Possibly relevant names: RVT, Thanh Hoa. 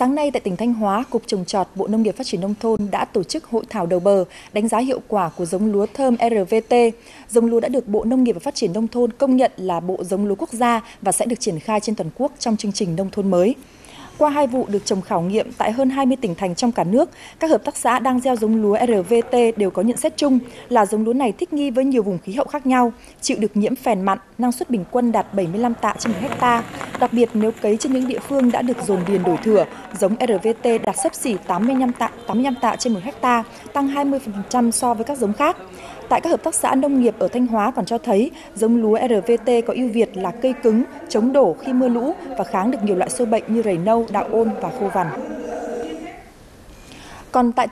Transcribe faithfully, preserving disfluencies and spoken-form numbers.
Sáng nay tại tỉnh Thanh Hóa, Cục Trồng trọt, Bộ Nông nghiệp Phát triển Nông thôn đã tổ chức hội thảo đầu bờ đánh giá hiệu quả của giống lúa thơm R V T. Giống lúa đã được Bộ Nông nghiệp và Phát triển Nông thôn công nhận là bộ giống lúa quốc gia và sẽ được triển khai trên toàn quốc trong chương trình nông thôn mới. Qua hai vụ được trồng khảo nghiệm tại hơn hai mươi tỉnh thành trong cả nước, các hợp tác xã đang gieo giống lúa R V T đều có nhận xét chung là giống lúa này thích nghi với nhiều vùng khí hậu khác nhau, chịu được nhiễm phèn mặn, năng suất bình quân đạt bảy mươi lăm tạ trên một héc ta. Đặc biệt nếu cấy trên những địa phương đã được dồn điền đổi thửa, giống R V T đạt xấp xỉ tám mươi lăm tạ, tám mươi lăm tạ trên một héc ta, tăng hai mươi phần trăm so với các giống khác. Tại các hợp tác xã nông nghiệp ở Thanh Hóa còn cho thấy giống lúa R V T có ưu việt là cây cứng, chống đổ khi mưa lũ và kháng được nhiều loại sâu bệnh như rầy nâu, đạo ôn và khô vằn. Còn tại